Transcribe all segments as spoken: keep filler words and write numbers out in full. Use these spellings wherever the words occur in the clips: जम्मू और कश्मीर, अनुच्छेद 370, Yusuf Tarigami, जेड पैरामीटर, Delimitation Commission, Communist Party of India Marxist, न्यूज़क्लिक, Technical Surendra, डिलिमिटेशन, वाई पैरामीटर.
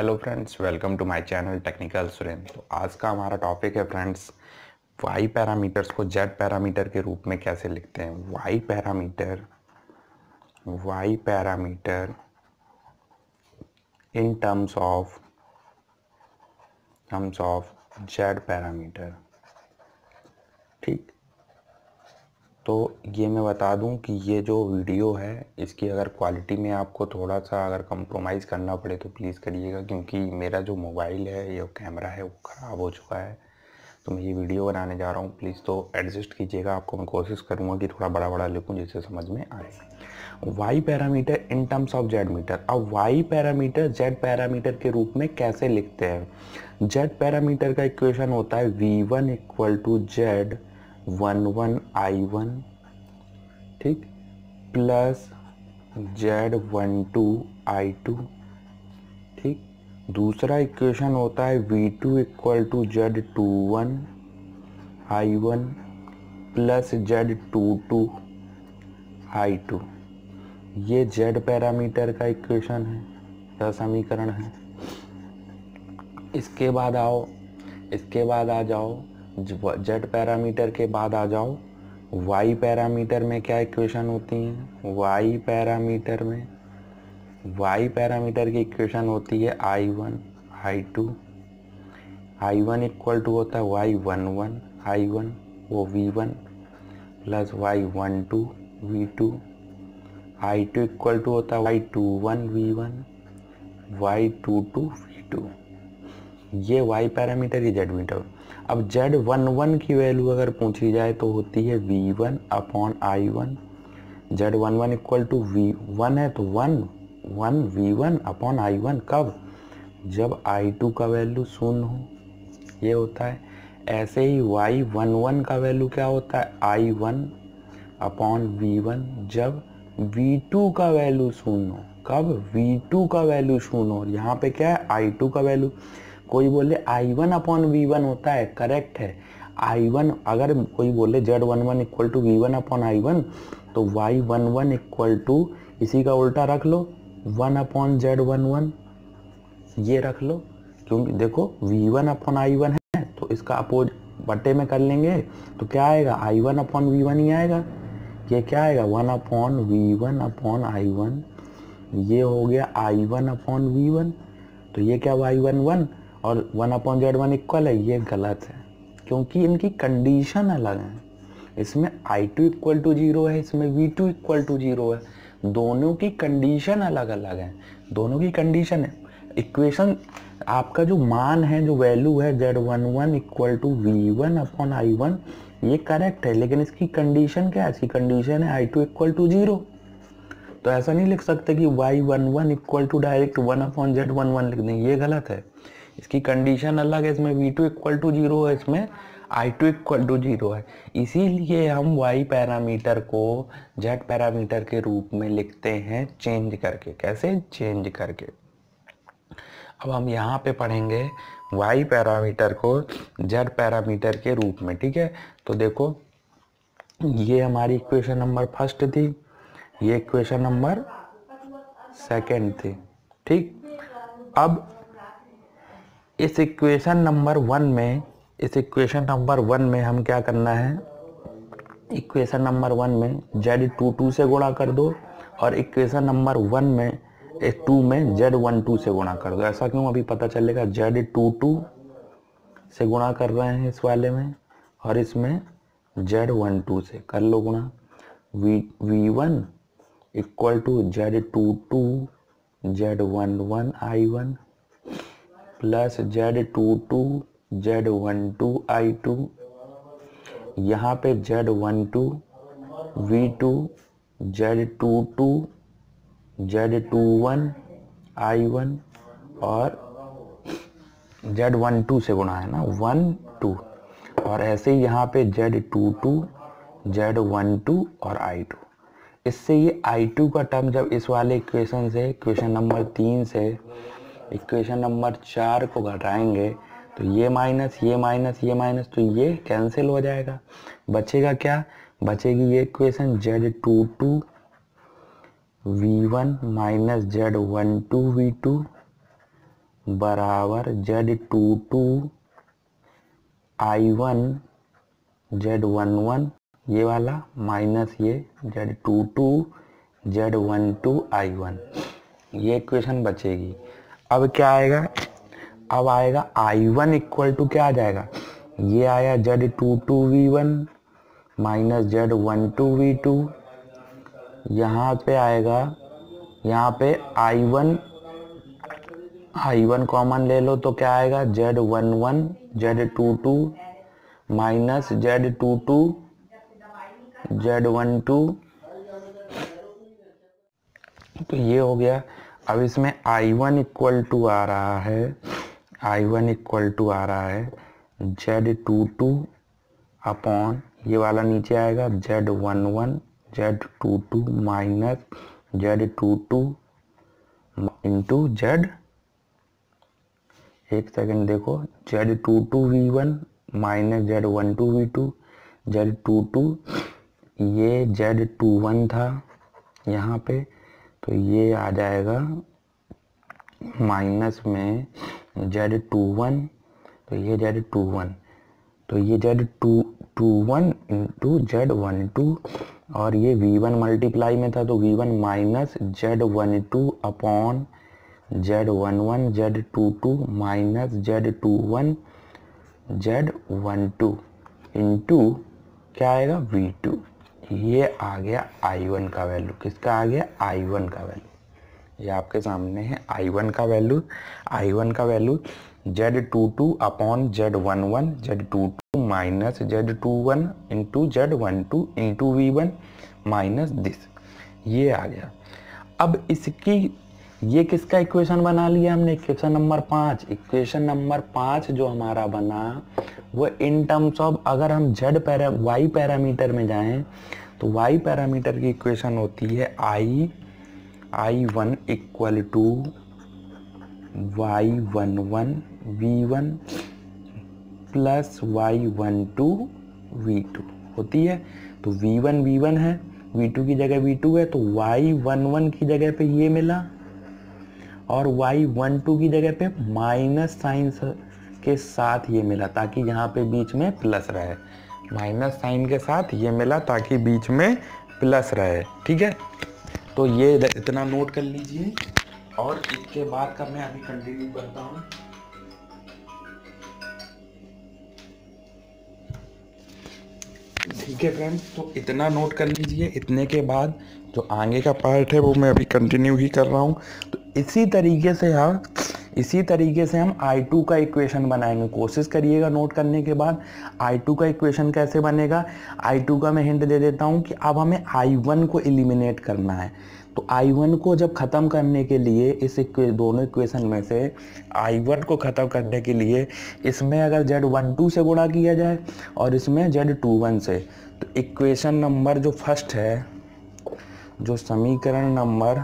Hello friends, welcome to my channel technical Surendra. तो आज का हमारा टॉपिक है फ्रेंड्स, वाई पैरामीटर्स को जेड पैरामीटर के रूप में कैसे लिखते हैं। वाई पैरामीटर वाई पैरामीटर in terms of terms of जेड पैरामीटर। ठीक, तो ये मैं बता दूं कि ये जो वीडियो है इसकी अगर क्वालिटी में आपको थोड़ा सा अगर कंप्रोमाइज़ करना पड़े तो प्लीज़ करिएगा, क्योंकि मेरा जो मोबाइल है या कैमरा है वो ख़राब हो चुका है, तो मैं ये वीडियो बनाने जा रहा हूँ। प्लीज़ तो एडजस्ट कीजिएगा, आपको मैं कोशिश करूँगा कि थोड़ा बड़ा बड़ा लिखूँ जिससे समझ में आए। वाई पैरामीटर in terms of Z meter. अब वाई पैरामीटर जेड पैरामीटर के रूप में कैसे लिखते हैं। जेड पैरामीटर का इक्वेशन होता है V one equal to Z one one I one, ठीक, plus Z one two I two. ठीक, दूसरा इक्वेशन होता है V two equal to Z two one I one plus Z two two I two. ये जेड पैरामीटर का equation है या समीकरण है। इसके बाद आओ इसके बाद आ जाओ जेड पैरामीटर के बाद आ जाओ वाई पैरामीटर में क्या इक्वेशन होती हैं। वाई पैरामीटर में वाई पैरामीटर की इक्वेशन होती है I one I two. I one equal to होता है Y one one I one वो V one plus Y one two V two. I two equal to होता है Y two one V one Y two two V two. ये वाई पैरामीटर की Z meter. अब Z one one की value अगर पूछी जाए तो होती है V one upon I one. Z one one equal to V one है तो one one V one upon I one कब, जब आई टू का वैल्यू शून्य हो, ये होता है। ऐसे ही वाई वन वन का वैल्यू क्या होता है, I one upon V one, जब वी टू का वैल्यू शून्य हो। कब, वी टू का वैल्यू शून्य हो। यहाँ पे क्या है, आई टू का वैल्यू। कोई बोले I one upon V one होता है, करेक्ट है आई वन। अगर कोई बोले Z one one equal to V one upon I one तो Y one one equal to इसी का उल्टा रख लो, one upon Z one one ये रख लो, क्योंकि देखो V one upon I one है तो इसका अपोज बटे में कर लेंगे तो क्या आएगा, I one upon V one ही आएगा। ये क्या आएगा, one upon V one upon I one. ये हो गया I one upon V one, तो ये क्या वाई वन वन और one upon Z one equal है। ये गलत है क्योंकि इनकी कंडीशन अलग है। इसमें I two equal to zero है, इसमें V two equal to zero है। दोनों की कंडीशन अलग अलग है, दोनों की कंडीशन है इक्वेशन। आपका जो मान है, जो वैल्यू है Z one one equal to V one upon I one, ये करेक्ट है, लेकिन इसकी कंडीशन क्या है, इसकी कंडीशन है I two equal to zero. तो ऐसा नहीं लिख सकते कि Y one one equal to direct one upon Z one one लिख दें, ये गलत है। इसकी कंडीशन अलग है, इसमें V two equal to zero है, इसमें I two equal to zero है। इसीलिए हम वाई पैरामीटर को जेड पैरामीटर के रूप में लिखते हैं चेंज करके। कैसे, चेंज करके। अब हम यहाँ पे पढ़ेंगे वाई पैरामीटर को जेड पैरामीटर के रूप में। ठीक है, तो देखो ये हमारी इक्वेशन नंबर फर्स्ट थी, ये इक्वेशन नंबर सेकेंड थी। ठीक, अब इस इक्वेशन नंबर वन में इस इक्वेशन नंबर वन में हम क्या करना है, इक्वेशन नंबर वन में जेड टू टू से गुणा कर दो और इक्वेशन नंबर वन में टू में जेड वन टू से गुणा कर दो। ऐसा क्यों, अभी पता चलेगा। जेड टू टू से गुणा कर रहे हैं इस वाले में और इसमें जेड वन टू से कर लो गुणा। V V one equal to Z two two Z one one I one plus Z two two Z one two I two. यहाँ पे Z one two V two Z two two Z two one I one और Z one two से गुणा है ना, one two. और ऐसे ही यहाँ पे Z two two Z one two और आई टू। इससे ये आई टू का टर्म जब इस वाले इक्वेशन से, इक्वेशन नंबर तीन से इक्वेशन नंबर चार को घटाएंगे तो ये माइनस ये माइनस ये माइनस, तो ये कैंसिल हो जाएगा। बचेगा क्या, बचेगी ये equation Z two two V one minus Z one two V two बराबर Z two two I one Z one one ये वाला माइनस ये Z two two Z one two I one ये इक्वेशन बचेगी। अब क्या आएगा, अब आएगा आई वन इक्वल टू क्या आ जाएगा, ये आया Z two two V one minus Z one two V two, यहाँ पे आएगा यहाँ पे I one I one common ले लो तो क्या आएगा Z one one Z two two minus Z two two Z one two, तो ये हो गया। अब इसमें आई वन इक्वल टू आ रहा है आई वन इक्वल टू आ रहा है जेड टू टू अपॉन ये वाला नीचे आएगा Z one one Z two two minus Z two two into Z, एक सेकेंड देखो, Z two two V one minus Z one two V two Z two two ये Z two one था यहाँ पे, तो ये आ जाएगा माइनस में जेड टू वन, तो ये जेड टू वन तो ये Z two two one into Z one two और ये वी वन मल्टीप्लाई में था तो V one minus Z one two upon Z one one Z two two minus Z two one Z one two into क्या आएगा we two. ये आ गया आई वन का वैल्यू, किसका आ गया आई वन का वैल्यू, ये आपके सामने है आई वन का वैल्यू। आई वन का value Z two two upon Z one one Z two two minus Z two one into Z one two into V one minus this, ये आ गया। अब इसकी ये किसका इक्वेशन बना लिया हमने, इक्वेशन नंबर पाँच। इक्वेशन नंबर पाँच जो हमारा बना वो इन टर्म्स ऑफ, अगर हम जेड पैरा वाई पैरामीटर में जाएं तो वाई पैरामीटर की इक्वेशन होती है I I one equal to Y one one V one plus Y one two V two होती है। तो वी वन वी वन है, वी टू की जगह वी टू है, तो वाई वन वन की जगह पे ये मिला और वाई वन टू की जगह पे माइनस साइन के साथ ये मिला ताकि यहाँ पे बीच में प्लस रहे, माइनस साइन के साथ ये मिला ताकि बीच में प्लस रहे, ठीक है। तो ये इतना नोट कर लीजिए और इसके बाद का मैं अभी कंटिन्यू करता हूँ। ठीक है फ्रेंड्स, तो इतना नोट कर लीजिए, इतने के बाद जो आगे का पार्ट है वो मैं अभी कंटिन्यू ही कर रहा हूँ। तो इसी तरीके से हम इसी तरीके से हम आई टू का इक्वेशन बनाएंगे, कोशिश करिएगा नोट करने के बाद आई टू का इक्वेशन कैसे बनेगा। आई टू का मैं हिंट दे देता हूँ कि अब हमें आई वन को एलिमिनेट करना है, तो आई वन को जब ख़त्म करने के लिए इस इक्वे दोनों इक्वेशन में से आई वन को ख़त्म करने के लिए इसमें अगर जेड वन टू से गुणा किया जाए और इसमें जेड टू वन से, तो इक्वेशन नंबर जो फर्स्ट है, जो समीकरण नंबर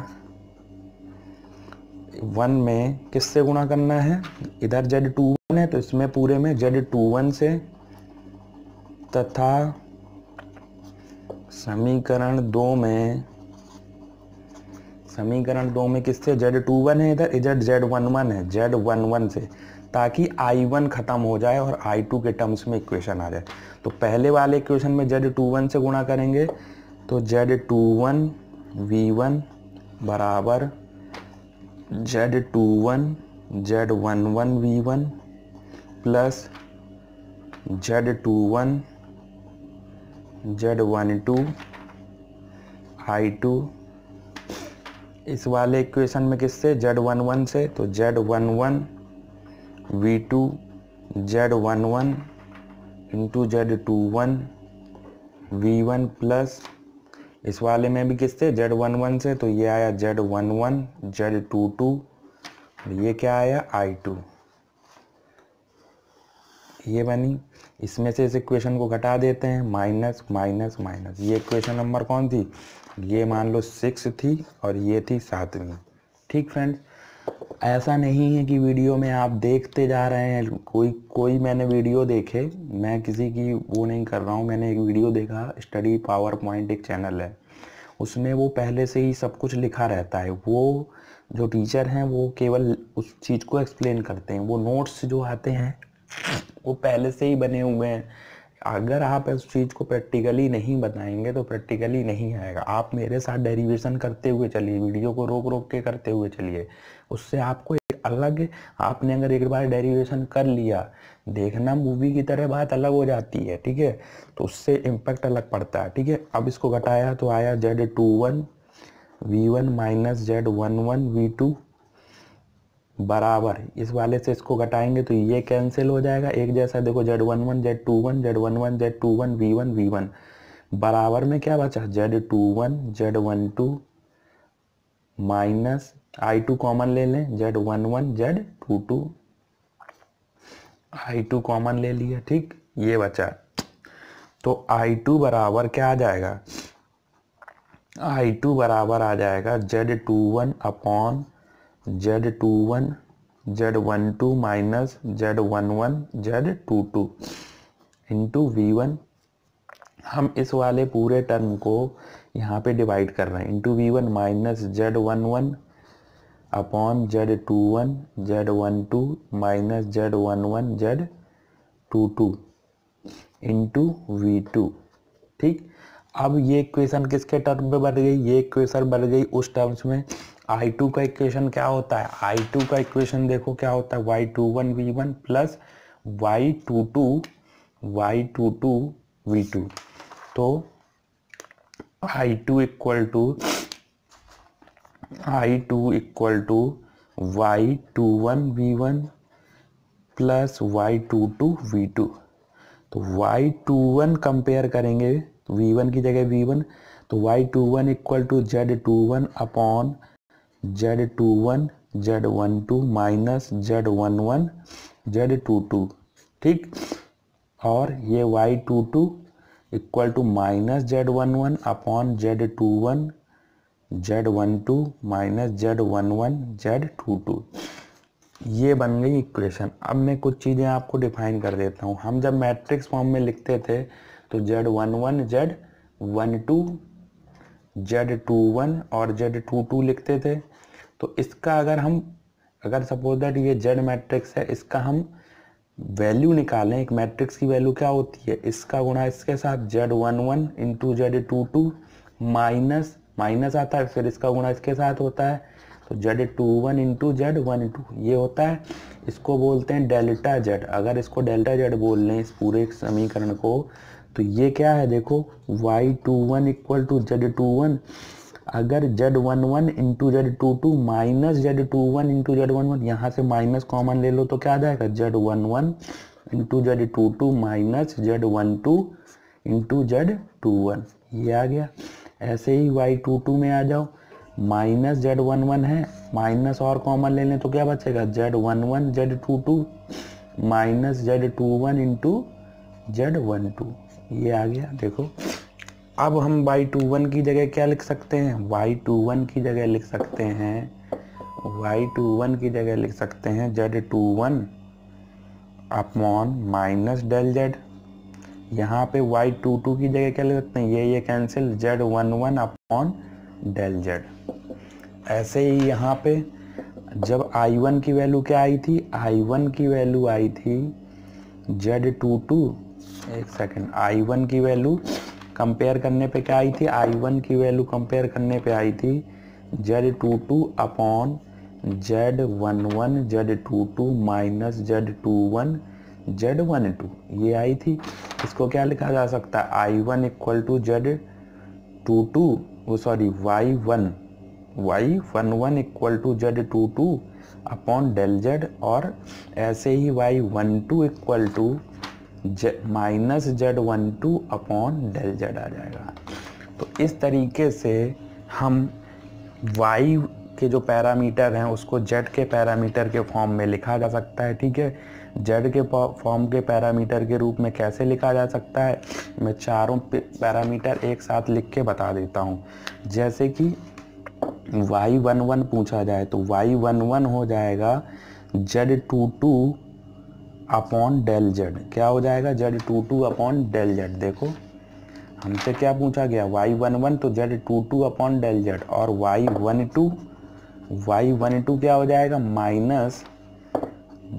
वन में किससे गुणा करना है, इधर जेड टू वन है तो इसमें पूरे में जेड टू वन से तथा समीकरण दो में समीकरण दो में किससे जेड टू वन है, इधर इधर जेड वन वन है जेड वन वन से, ताकि आई वन ख़त्म हो जाए और आई टू के टर्म्स में इक्वेशन आ जाए। तो पहले वाले इक्वेशन में जेड टू वन से गुणा करेंगे तो Z two one V one बराबर Z two one Z one one V one plus Z two one Z one two I two, इस वाले इक्वेशन में किससे जेड वन वन से, तो Z one one V two Z one one into Z two one V one plus इस वाले में भी किससे जेड वन वन से, तो ये आया Z one one Z two two और ये क्या आया आई टू, ये बनी। इसमें से इस इक्वेशन को घटा देते हैं, माइनस माइनस माइनस, ये इक्वेशन नंबर कौन थी, ये मान लो सिक्स थी और ये थी सातवीं। ठीक फ्रेंड्स, ऐसा नहीं है कि वीडियो में आप देखते जा रहे हैं, कोई कोई मैंने वीडियो देखे, मैं किसी की वो नहीं कर रहा हूँ, मैंने एक वीडियो देखा, स्टडी पावर पॉइंट एक चैनल है, उसमें वो पहले से ही सब कुछ लिखा रहता है। वो जो टीचर हैं वो केवल उस चीज़ को एक्सप्लेन करते हैं। वो नोट्स जो आते हैं वो पहले से ही बने हुए हैं। अगर आप उस चीज़ को प्रैक्टिकली नहीं बताएंगे तो प्रैक्टिकली नहीं आएगा। आप मेरे साथ डेरिवेशन करते हुए चलिए, वीडियो को रोक रोक के करते हुए चलिए, उससे आपको एक अलग, आपने अगर एक बार डेरिवेशन कर लिया, देखना मूवी की तरह बात अलग हो जाती है, ठीक है, तो उससे इम्पैक्ट अलग पड़ता है, ठीक है। अब इसको घटाया तो आया Z two one V one minus Z one one V two बराबर, इस वाले से इसको घटाएंगे तो ये कैंसिल हो जाएगा। एक जैसा देखो Z one one Z two one Z one one Z two one V one V one बराबर में क्या बचा Z two one Z one two minus I two common ले लें Z one one Z two two I two common ले लिया, ठीक, ये बचा तो आई टू बराबर क्या आ जाएगा, आई टू बराबर आ जाएगा Z two one upon Z two one Z one two minus Z one one Z two two into V one. हम इस वाले पूरे टर्म को यहाँ पे डिवाइड कर रहे हैं into V one minus Z one one upon Z two one Z one two minus Z one one Z two two into V two, ठीक। अब ये इक्वेशन किसके टर्म पे बढ़ गई, ये इक्वेशन बढ़ गई उस टर्म्स में। आई टू का इक्वेशन क्या होता है, आई टू का इक्वेशन देखो क्या होता है Y two one V one plus Y two two Y two two V two. तो I two equal to I two equal to Y two one V one plus Y two two V two. तो Y two one compare करेंगे V one की जगह V one, तो Y two one equal to Z two one upon Z two one Z one two minus Z one one Z two two, ठीक। और ये Y two two equal to minus Z one one upon Z two one Z one two minus Z one one Z two two, ये बन गई equation. अब मैं कुछ चीज़ें आपको डिफाइन कर देता हूँ। हम जब मैट्रिक्स फॉर्म में लिखते थे तो Z one one Z one two Z two one और जेड टू टू लिखते थे। तो इसका अगर हम अगर सपोज दैट ये जेड मैट्रिक्स है, इसका हम वैल्यू निकालें, एक मैट्रिक्स की वैल्यू क्या होती है, इसका गुणा इसके साथ Z one one into Z two two minus minus आता है, फिर इसका गुणा इसके साथ होता है तो Z two one into Z one two ये होता है। इसको बोलते हैं डेल्टा जेड। अगर इसको डेल्टा जेड बोल लें इस पूरे समीकरण को, तो ये क्या है देखो Y two one equal to Z two one अगर Z one one into Z two two minus Z two one into Z one one, यहाँ से माइनस कॉमन ले लो तो क्या आ जाएगा Z one one into Z two two minus Z one two into Z two one, ये आ गया। ऐसे ही वाई टू टू में आ जाओ, माइनस जेड वन वन है, माइनस और कॉमन ले लें तो क्या बचेगा Z one one Z two two minus Z two one into Z one two, ये आ गया देखो। अब हम वाई टू वन की जगह क्या लिख सकते हैं, वाई टू वन की जगह लिख सकते हैं वाई टू वन की जगह लिख सकते हैं Z two one upon minus del Z. यहाँ पे वाई टू टू की जगह क्या लिख सकते हैं, ये ये cancel Z one one upon del Z. ऐसे ही यहाँ पे जब आई वन की वैल्यू क्या आई थी, आई वन की वैल्यू आई थी जेड टू टू एक सेकेंड आई वन की वैल्यू कंपेयर करने पे क्या आई थी, आई वन की वैल्यू कंपेयर करने पे आई थी Z two two upon Z one one Z two two minus Z two one Z one two, ये आई थी। इसको क्या लिखा जा सकता है, I one equal to Z two two वो sorry Y one Y one one equal to Z two two upon del Z. और ऐसे ही Y one two equal to minus Z one two upon del Z आ जाएगा। तो इस तरीके से हम y के जो पैरामीटर हैं उसको z के पैरामीटर के फॉर्म में लिखा जा सकता है, ठीक है। z के फॉर्म के पैरामीटर के रूप में कैसे लिखा जा सकता है, मैं चारों पैरामीटर एक साथ लिख के बता देता हूँ। जैसे कि वाई वन वन पूछा जाए तो वाई वन वन हो जाएगा Z two two upon del Z, क्या हो जाएगा Z two two upon del Z. देखो हमसे क्या पूछा गया, वाई वन वन तो Z two two upon del Z, और Y one two Y one two क्या हो जाएगा minus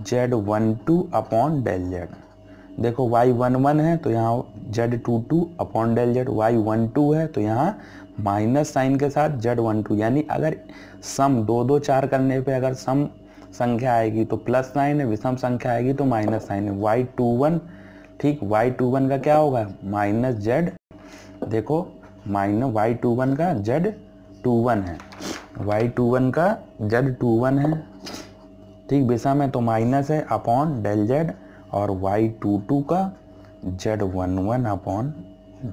Z one two upon del Z. देखो वाई वन वन है तो यहाँ Z two two upon del Z, Y one two है तो यहाँ माइनस साइन के साथ जेड वन टू, यानी अगर सम दो दो चार करने पे अगर सम संख्या आएगी तो प्लस साइन है, विषम संख्या आएगी तो माइनस साइन है। वाई टू वन, ठीक, वाई टू वन का क्या होगा माइनस जेड, देखो माइनस वाई टू वन का जेड टू वन है, वाई टू वन का जेड टू वन है, ठीक, विषम है तो माइनस है अपॉन डेल जेड, और वाई टू टू का Z one one upon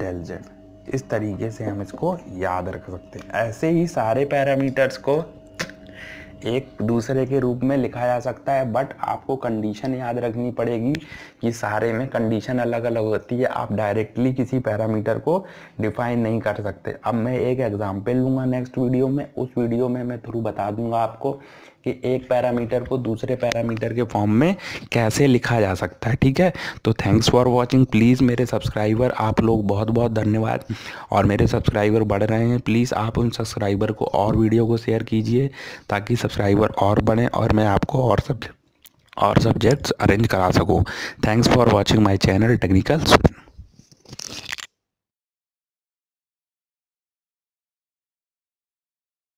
del Z. इस तरीके से हम इसको याद रख सकते हैं। ऐसे ही सारे पैरामीटर्स को एक दूसरे के रूप में लिखा जा सकता है, बट आपको कंडीशन याद रखनी पड़ेगी कि सारे में कंडीशन अलग अलग होती है, आप डायरेक्टली किसी पैरामीटर को डिफाइन नहीं कर सकते। अब मैं एक एग्जांपल लूँगा नेक्स्ट वीडियो में, उस वीडियो में मैं थ्रू बता दूंगा आपको कि एक पैरामीटर को दूसरे पैरामीटर के फॉर्म में कैसे लिखा जा सकता है, ठीक है। तो थैंक्स फॉर वॉचिंग, प्लीज़ मेरे सब्सक्राइबर, आप लोग बहुत बहुत धन्यवाद, और मेरे सब्सक्राइबर बढ़ रहे हैं, प्लीज़ आप उन सब्सक्राइबर को और वीडियो को शेयर कीजिए ताकि सब्सक्राइबर और बढ़ें और मैं आपको और सब और सब्जेक्ट्स अरेंज करा सकूँ। Thanks for watching my channel technical Surendra.